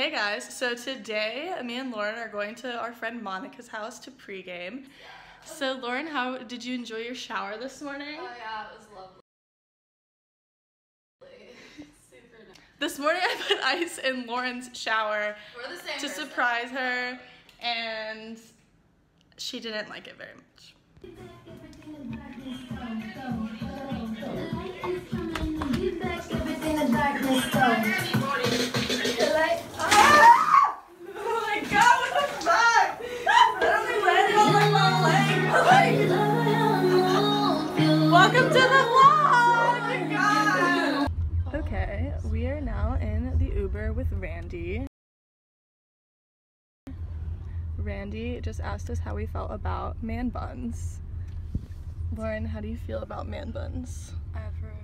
Hey guys, so today me and Lauren are going to our friend Monica's house to pregame. Yeah. So Lauren, how did you enjoy your shower this morning? Oh yeah, it was lovely. Super nice. This morning I put ice in Lauren's shower to surprise her, and she didn't like it very much. Welcome to the vlog! Okay, we are now in the Uber with Randy. Randy just asked us how we felt about man buns. Lauren, how do you feel about man buns? I approve.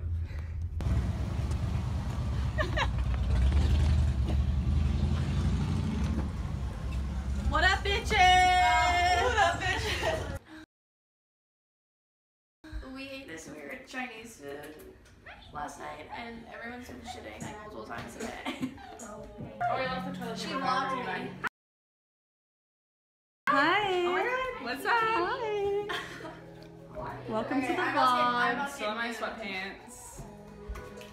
What up, bitches? What up, bitches? We ate this weird Chinese food last night, and everyone's been shitting multiple times a day. Oh, we left the toilet. She vlogged me. Hi. Oh my God. What's up? Hi. Welcome to the vlog. I'm still in my sweatpants.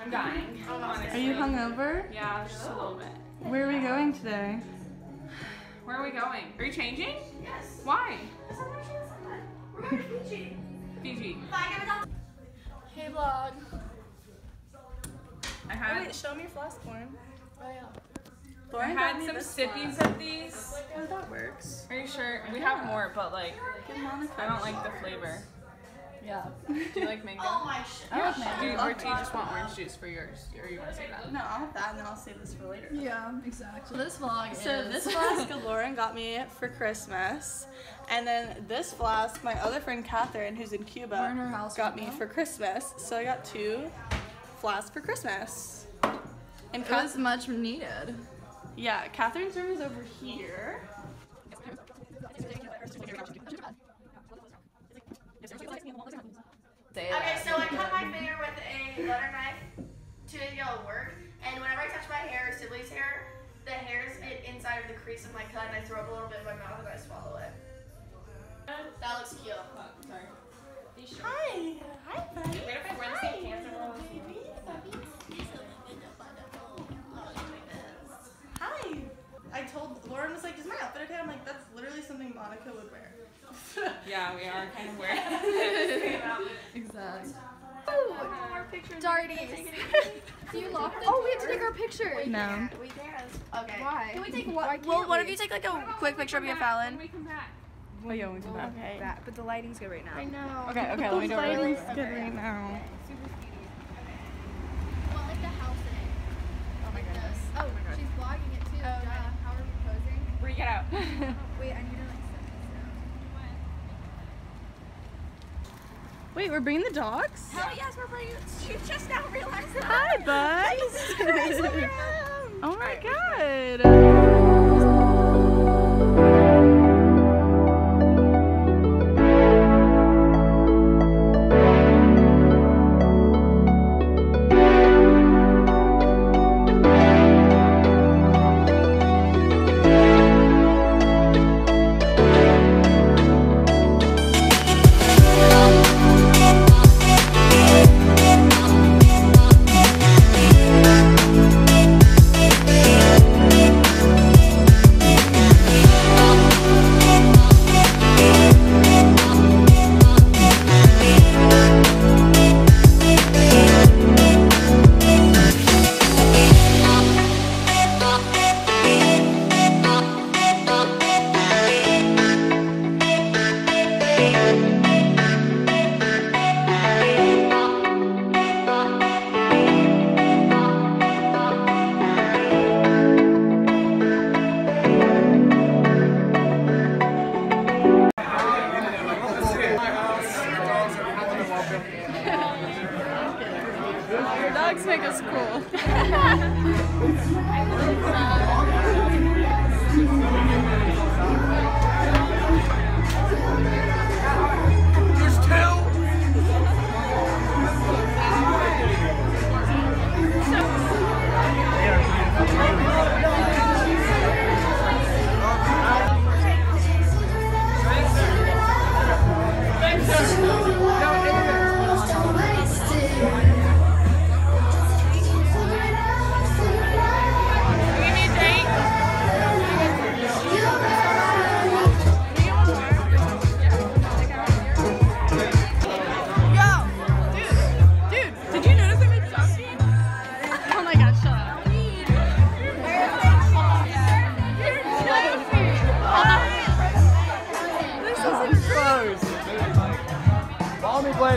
I'm dying. Honestly. Are you hungover? Yeah, just a little bit. Where are we going today? Where are we going? Are you changing? Yes. Why? Because I'm going to change something. We're going to Fiji. Fiji. Hey vlog. I had. Oh, wait, show me your flask, Lauren. Oh yeah. Lauren, I had some sippies of these. Oh, that works. Are you sure? We have more, but like, I don't like the flavor. Yeah. Do you like mango? Oh my shit. I like mango. Or do you just want orange juice for yours? Or you want to save that? No, I'll have that, and then I'll save this for later. Yeah, exactly. So this vlog. So this flask, Lauren got me for Christmas. And then this flask, my other friend Catherine, who's in Cuba, got me for Christmas. So I got two flasks for Christmas. And it was much needed. Yeah, Catherine's room is over here. Okay, so I cut my finger with a butter knife 2 days ago at work, and whenever I touch my hair or Sibley's hair, the hairs get inside of the crease of my cut, and I throw up a little bit in my mouth and I swallow it. That looks cute. Oh, sorry. Hi. Hi, buddy. Wait if I run some pants around. Hi. I told Lauren, was like, is my outfit okay? I'm like, that's literally something Monica would wear. Yeah, we are kind of wearing it. Exactly. Ooh, more pictures. Darties. Do you lock them? Oh, we have to take our picture. No. We can't. Okay. Why? Can we take what? Well, what if you take like a quick picture of you, Fallon? We come back. Oh yeah, we do that. Okay. But the lighting's good right now. I know. Okay, okay, let me do it. The lighting's good right now. Super speedy. Okay. Well, like the house in it. Oh my goodness. Oh, she's vlogging it too. Oh, yeah. How are we posing? Break it out. Wait, I need to like set this down. Wait, we're bringing the dogs? Hell yes, we're bringing. She just now realized that. Hi, buds. Christ, look at them. Oh my God.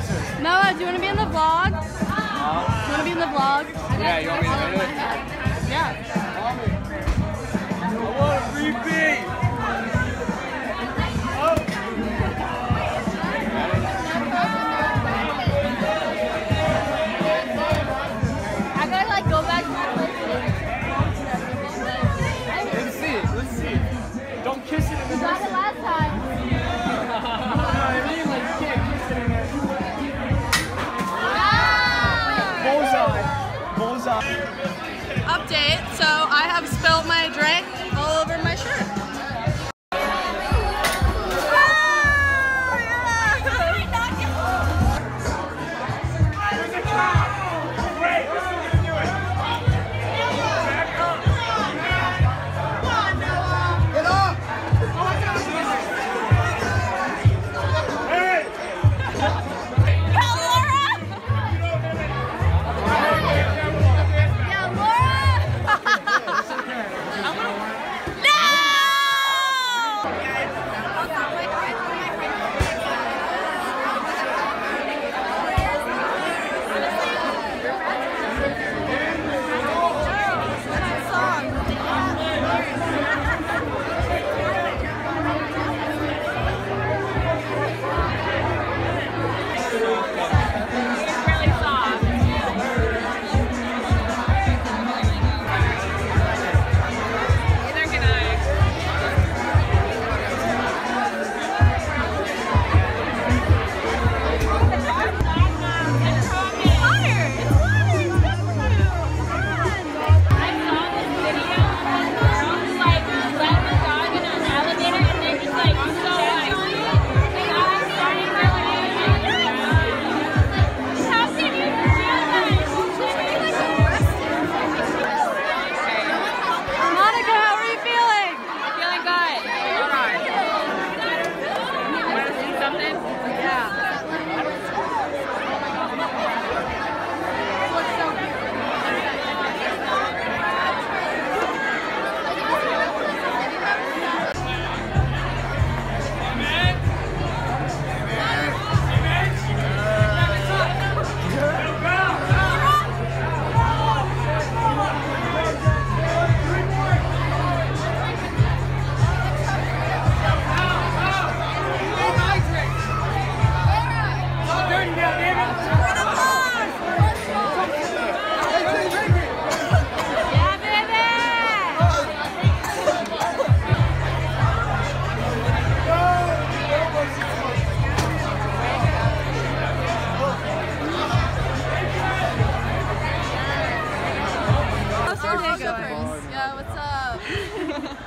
pleasure. Noah, do you want to be in the vlog? You want to be in the vlog? Yeah, you want me to do it? Yeah. I want a repeat. I gotta like go back to my place. Let's see it, let's see it. Don't kiss it in the middle. Update, so I have spilled my drink all over my shirt.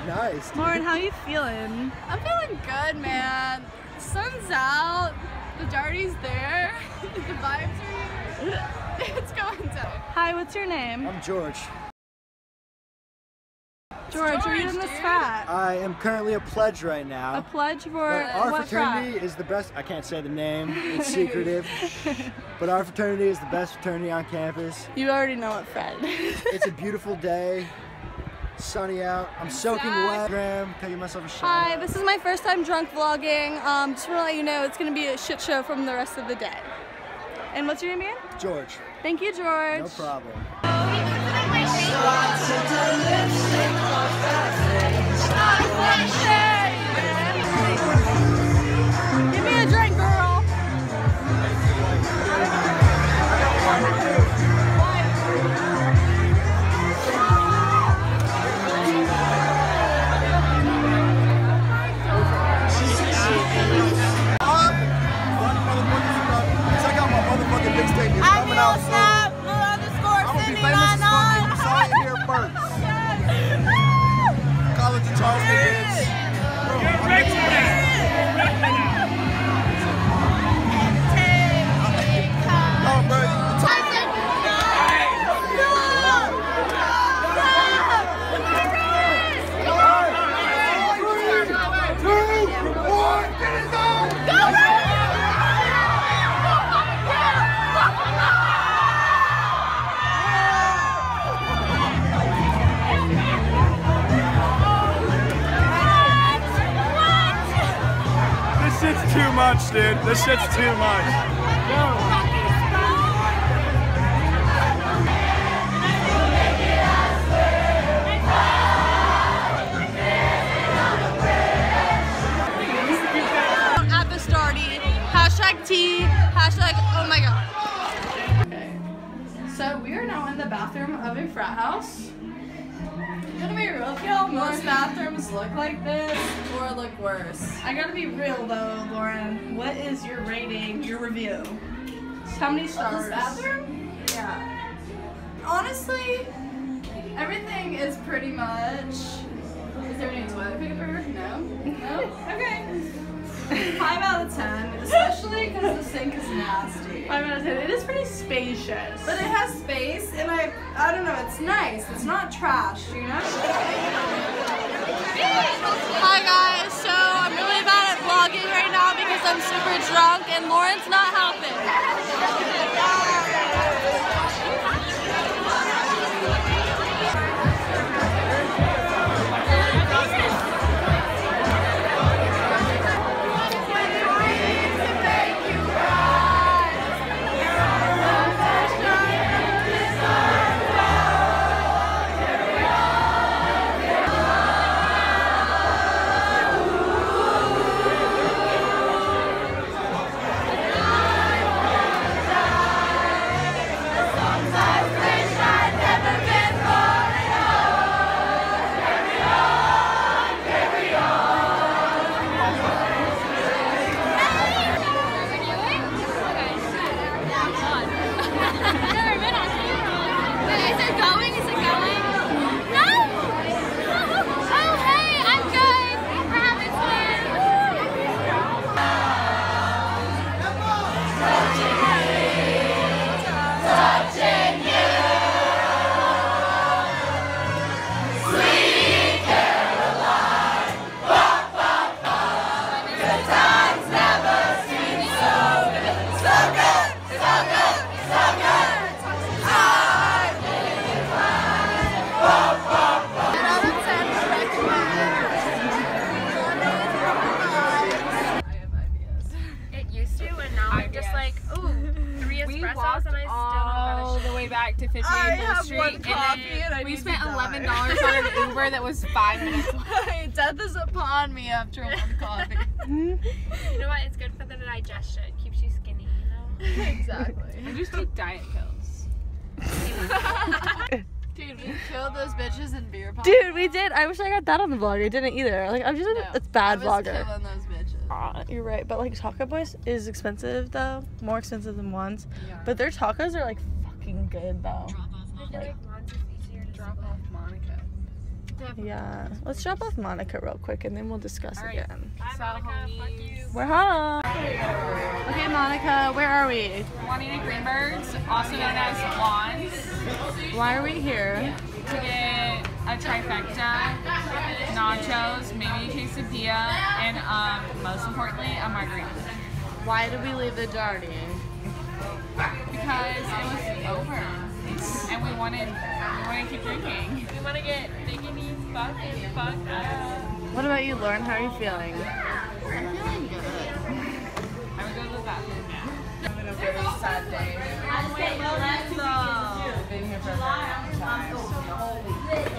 Nice. Lauren, how are you feeling? I'm feeling good, man. The sun's out, the darty's there, the vibes are here. It's going down. Hi, what's your name? I'm George. George, are you in this frat? I am currently a pledge right now. A pledge for our what fraternity frat? Is the best. I can't say the name. It's secretive. But our fraternity is the best fraternity on campus. You already know what frat it is. It's a beautiful day. Sunny out. I'm soaking wet. I'm taking myself a shower. Hi, this is my first time drunk vlogging. Just want to let you know it's going to be a shit show from the rest of the day. And what's your name again? George. Thank you, George. No problem. Give me a drink, girl. This shit's too much, dude. This shit's too much. bathroom of a frat house. Gotta be real, I feel most bathrooms look like this or look worse. I gotta be real though, Lauren. What is your rating, your review? How many stars? This bathroom? Yeah. Honestly, everything is pretty much... Is there any toilet paper? No? No? Okay. 5 out of 10, especially because the sink is nasty. 5 out of 10. It is pretty spacious. But it has space, and I don't know, it's nice. It's not trash, you know? Hi guys, so I'm really bad at vlogging right now because I'm super drunk and Lauren's not helping. To 15th I Street, and then we spent $11 on an Uber that was 5 minutes long. Death is upon me after one coffee. You know what? It's good for the digestion. It keeps you skinny, you know? Exactly. I just take diet pills. Dude, we killed those bitches in beer pong. Dude, we did. I wish I got that on the vlog. I didn't either. Like, I'm just a bad vlogger. Killing those bitches. You're right, but like Taco Boys is expensive though, more expensive than Juan's. Yeah. But their tacos are like good though. Drop off Monica. Definitely. Yeah, let's drop off Monica real quick and then we'll discuss again. Bye, Monica. Fuck you. We're home. Okay, Monica, where are we? Juanita Greenberg's, also known as Juan's. Why are we here? To get a trifecta, nachos, maybe quesadilla, and most importantly, a margarita. Why did we leave the Jardine? Because it was over, and we wanted to keep drinking. We want to get biggity fucked up. What about you, Lauren? How are you feeling? I'm feeling good. I would go to the bathroom now. I'm having a very sad day. I've been here for a long time.